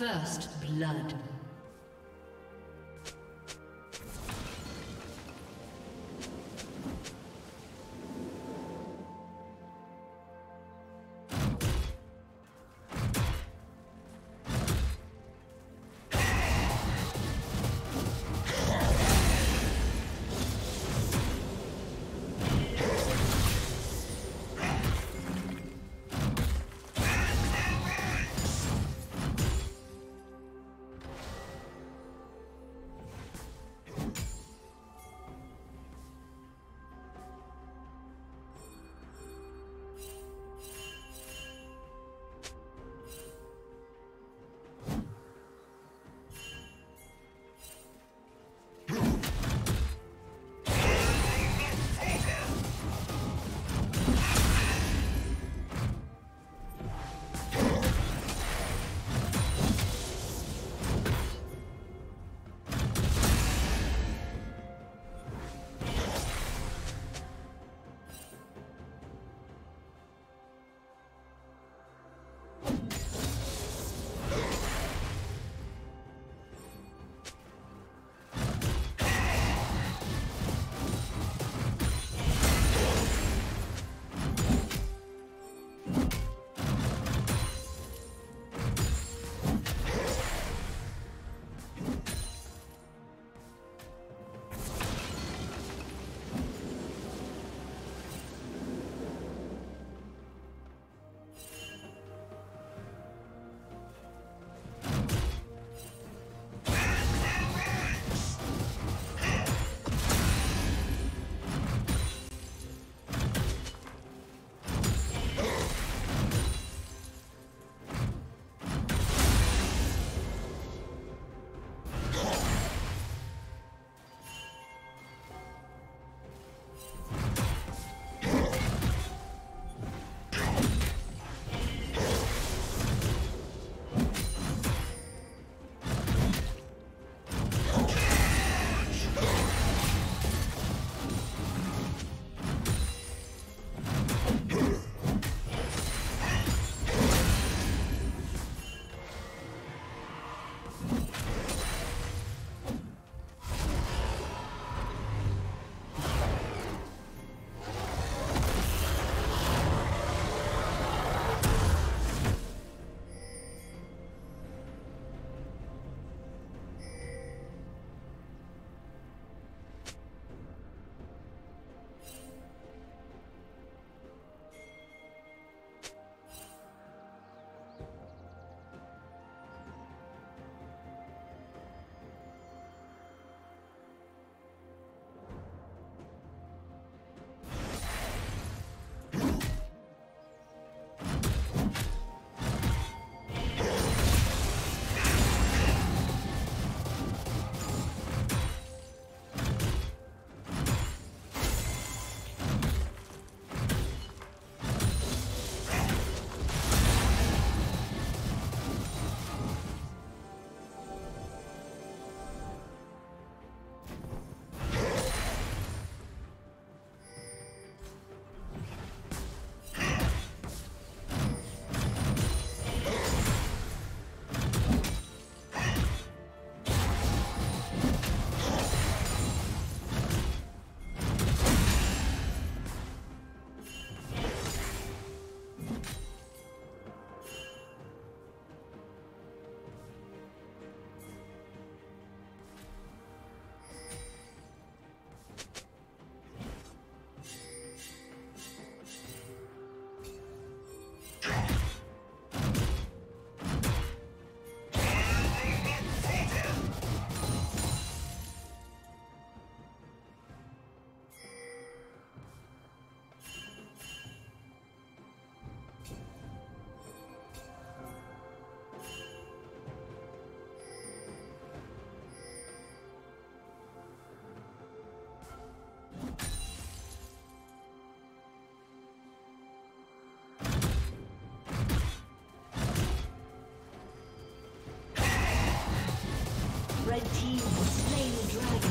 First blood. Red team will slay the dragon.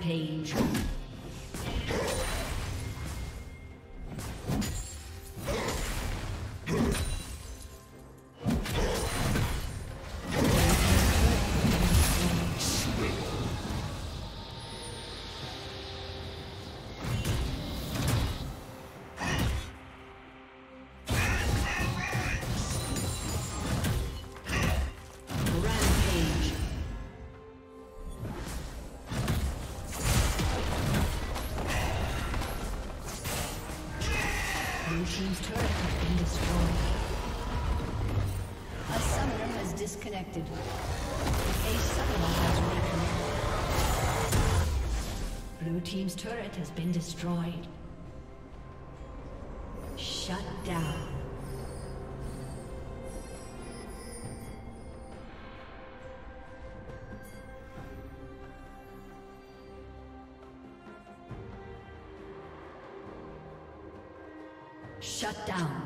Page. A summoner has disconnected. A summoner has reconnected. Blue team's turret has been destroyed. Shut down. Shut down.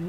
Blue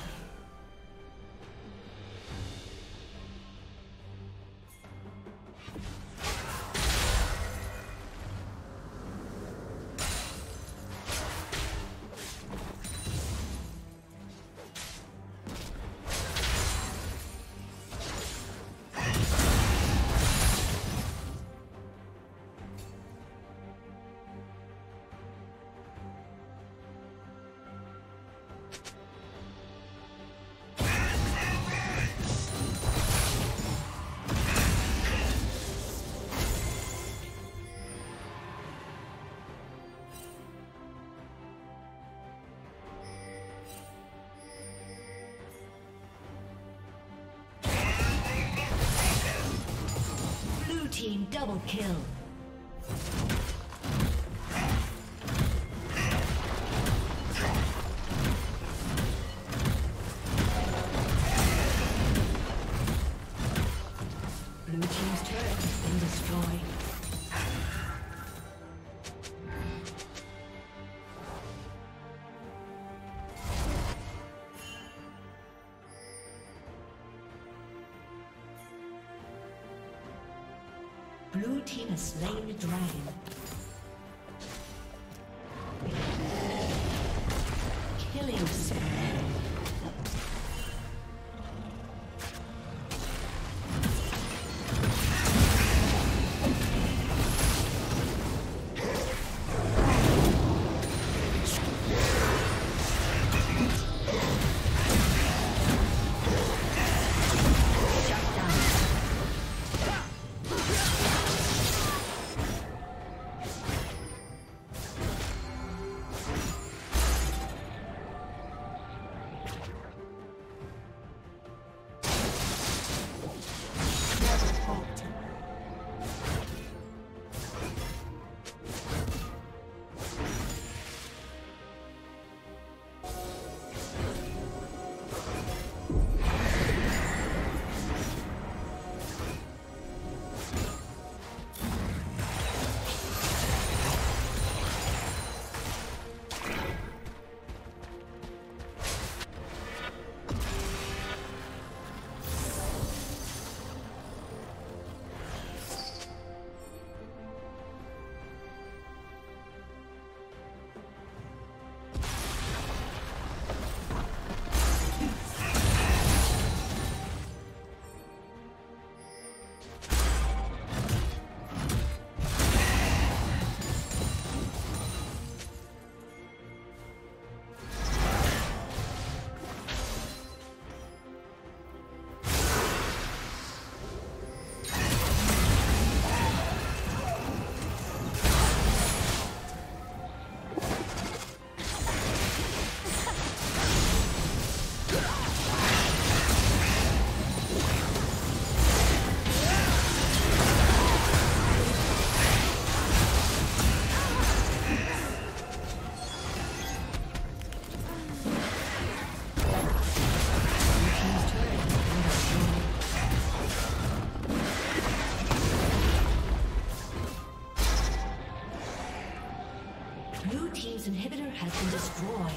Double kill. Blue team has slain the dragon. Killing spree. Inhibitor has been destroyed.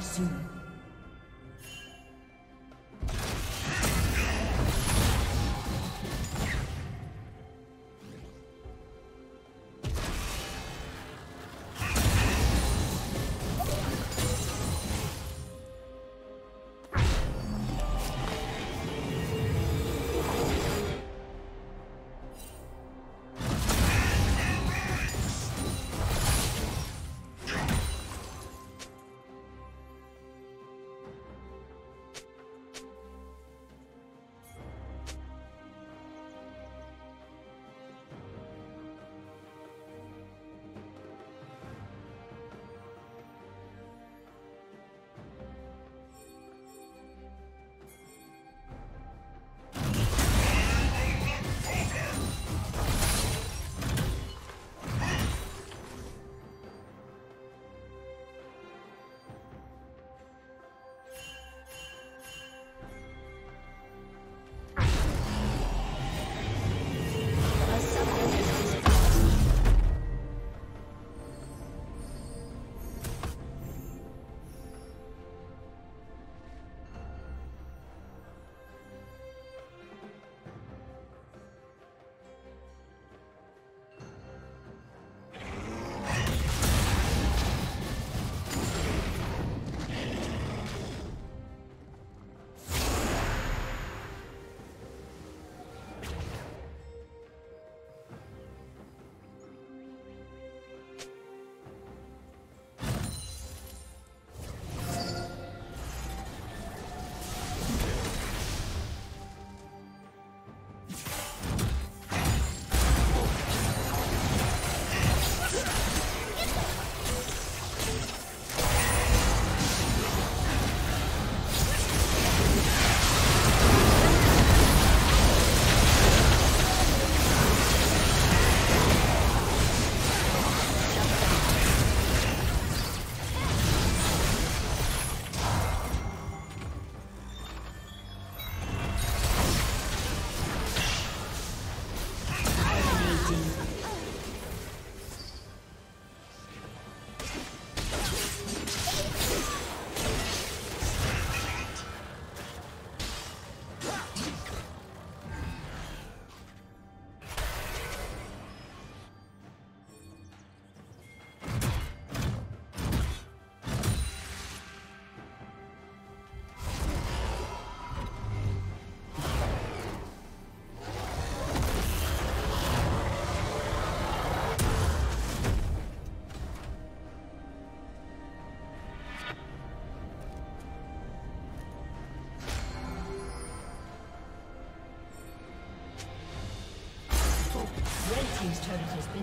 Soon.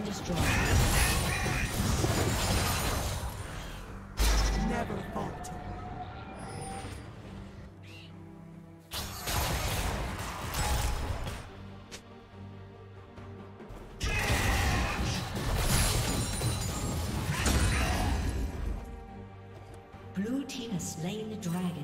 destroyed. Never falter. Blue team has slain the dragon.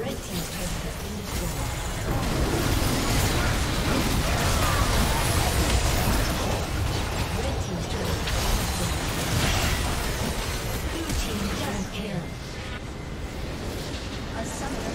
Red team's turret has been destroyed. Red team's turret has been destroyed. Team double kill. A summoner